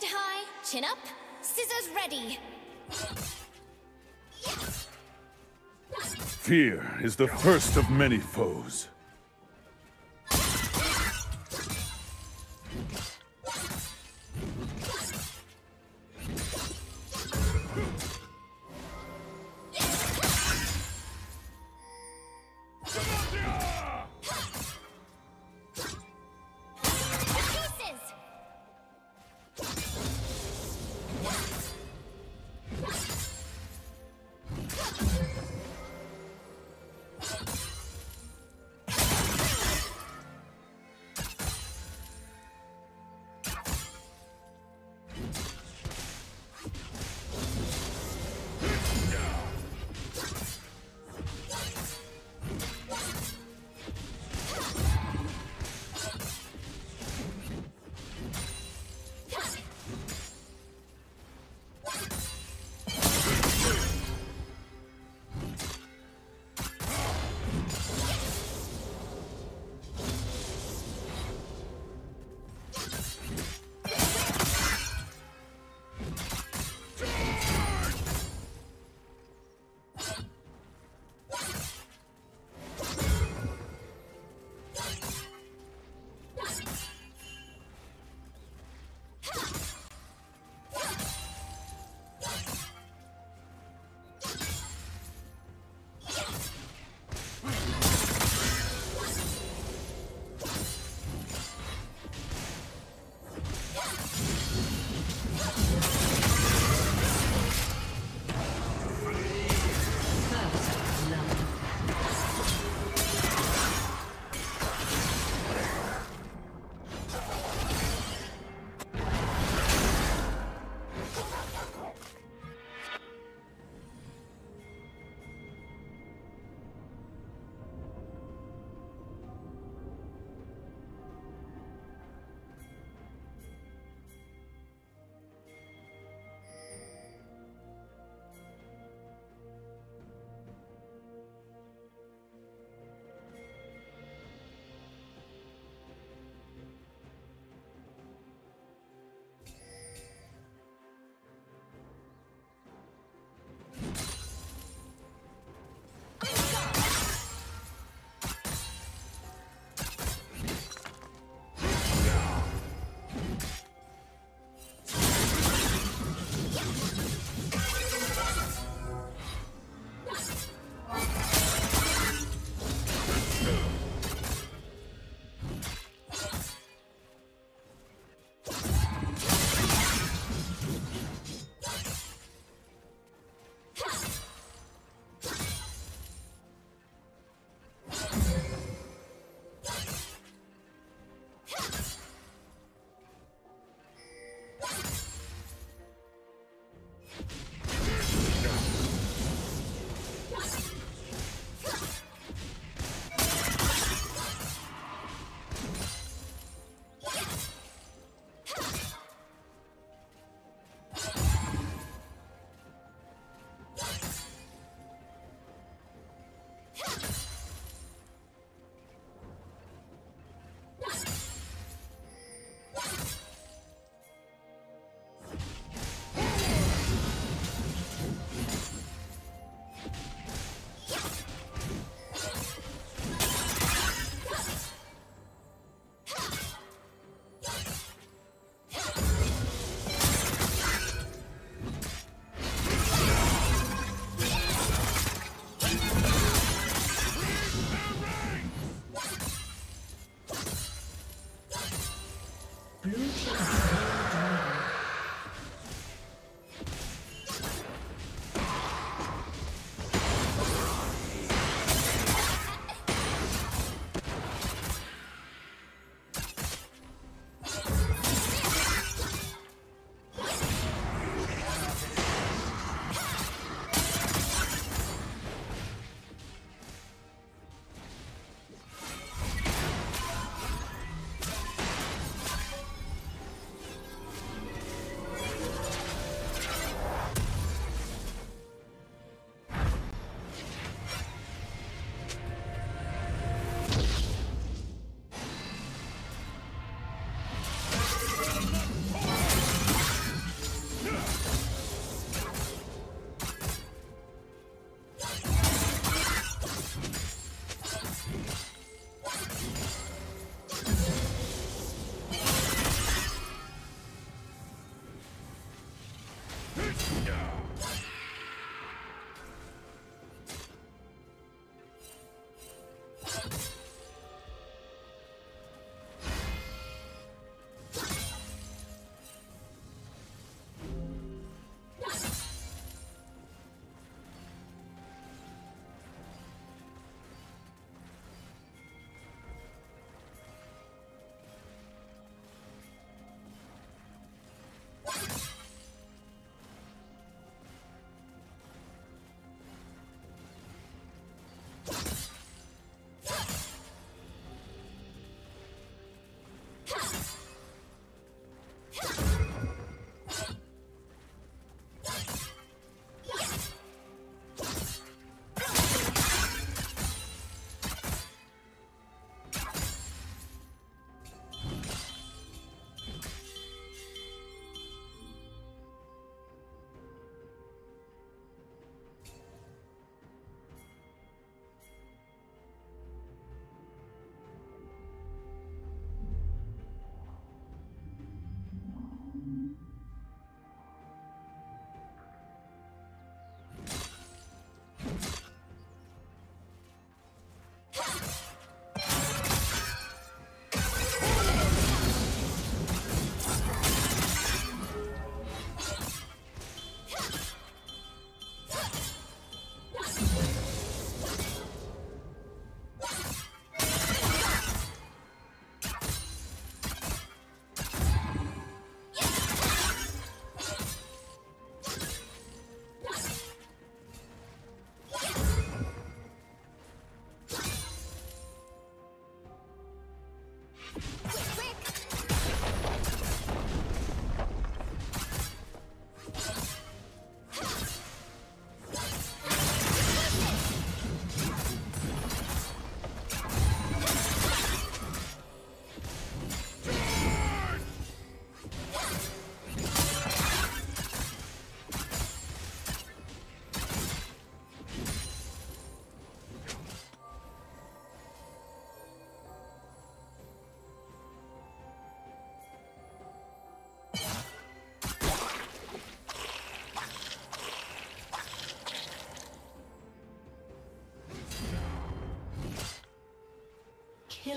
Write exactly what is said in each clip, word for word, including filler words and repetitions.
Head high, chin up, scissors ready. Fear is the first of many foes.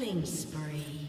Killing spree.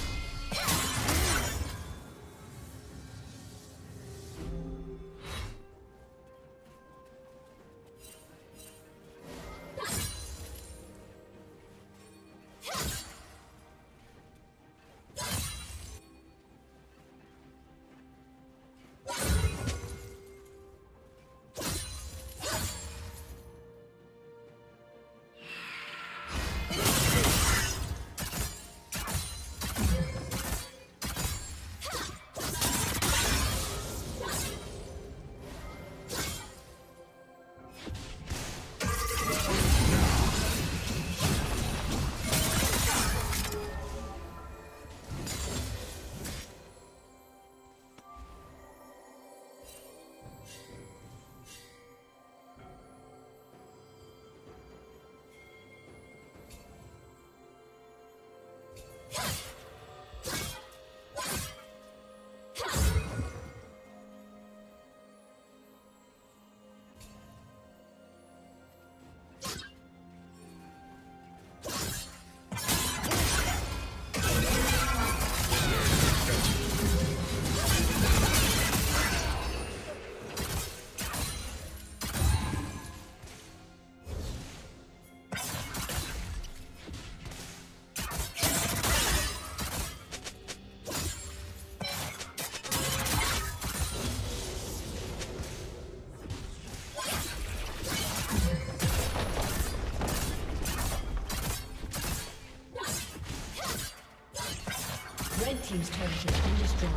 Team's turret has been destroyed.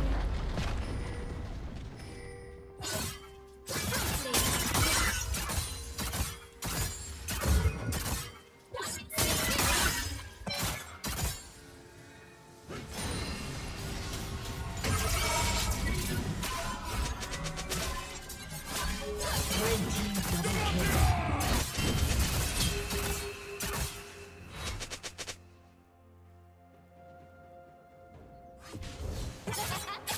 Ha ha ha!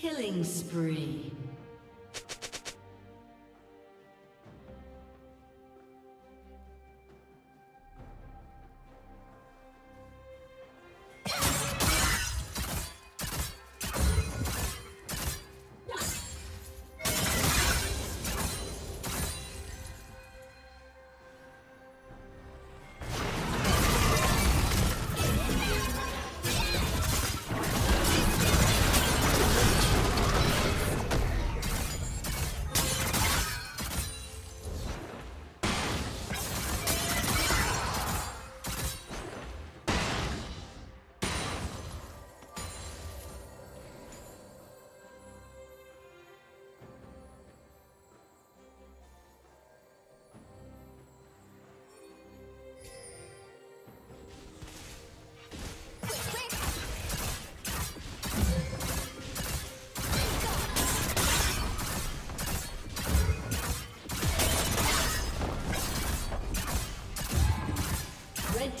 Killing spree.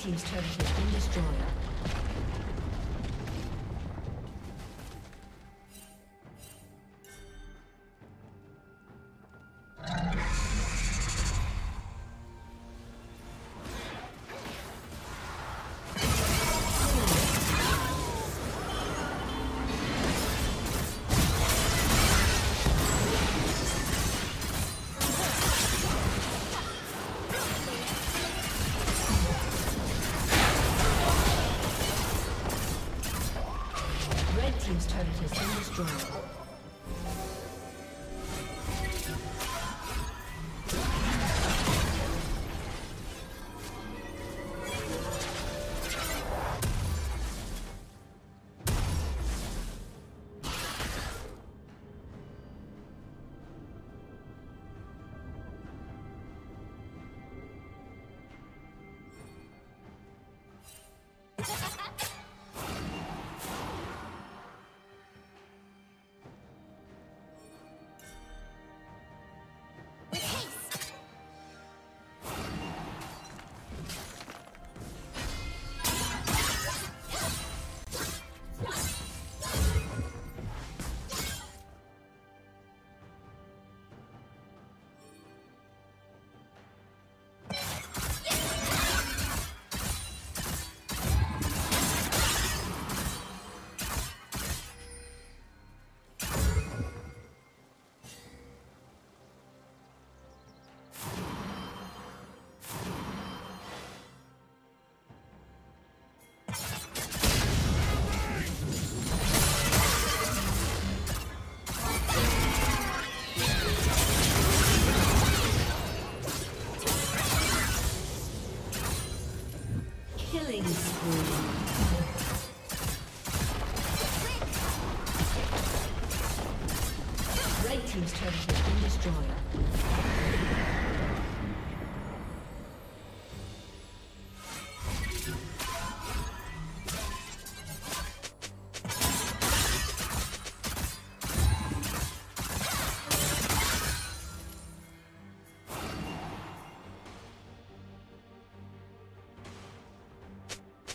Team's turret has been destroyed.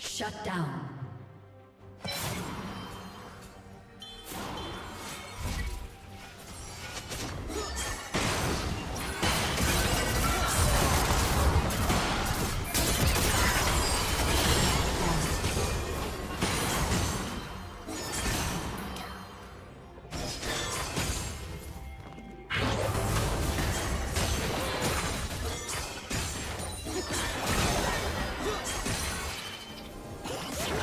Shut down. Let's go.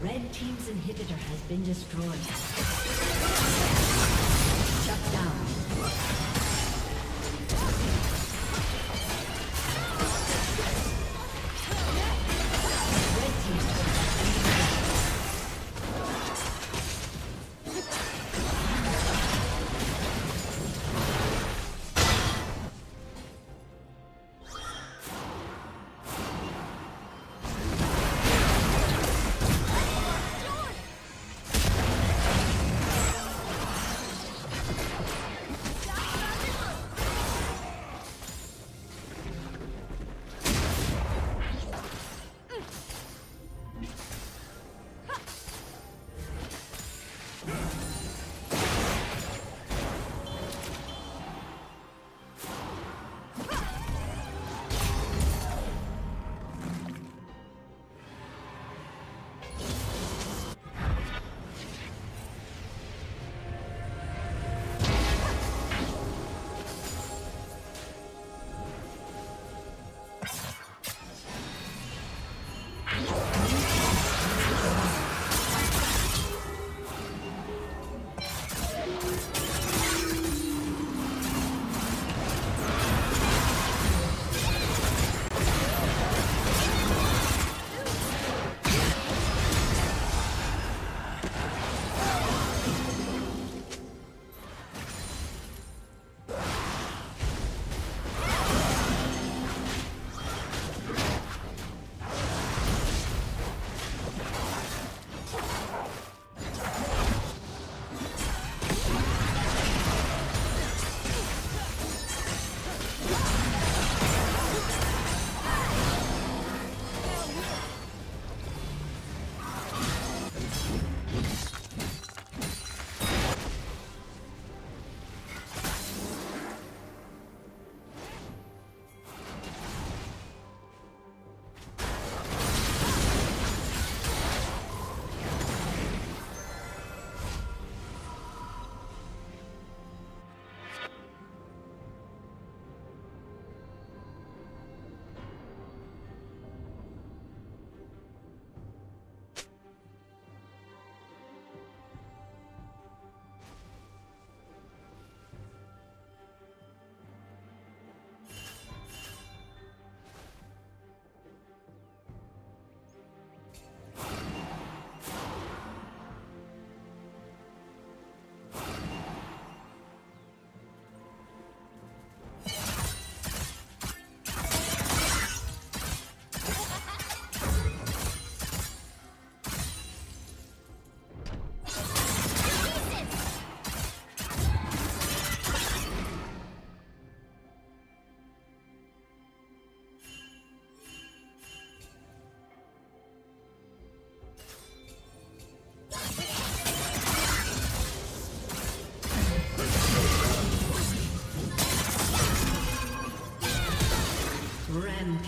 Red team's inhibitor has been destroyed. Shut down.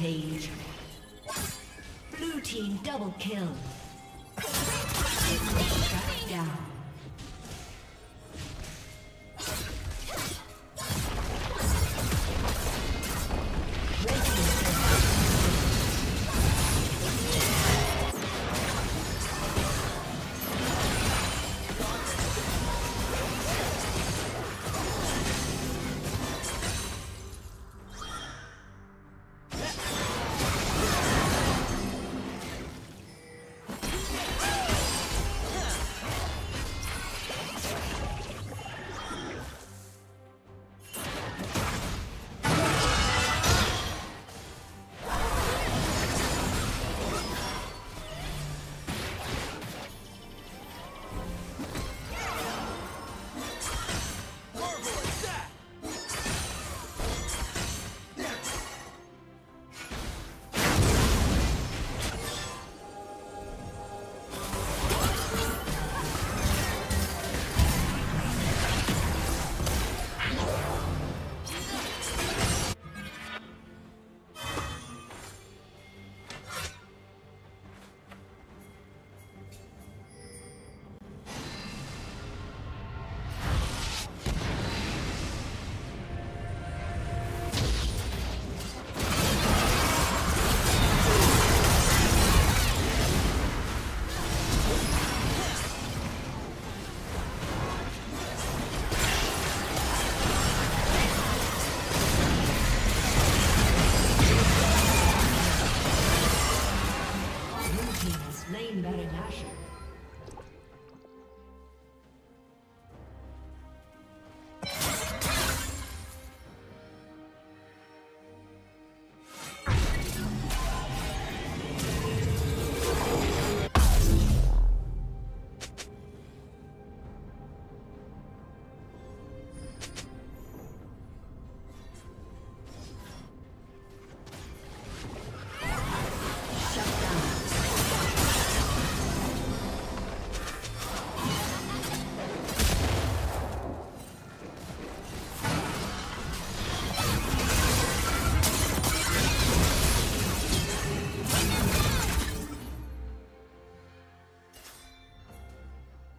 Rampage. Blue team double kill. Shut down.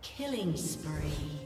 Killing spree.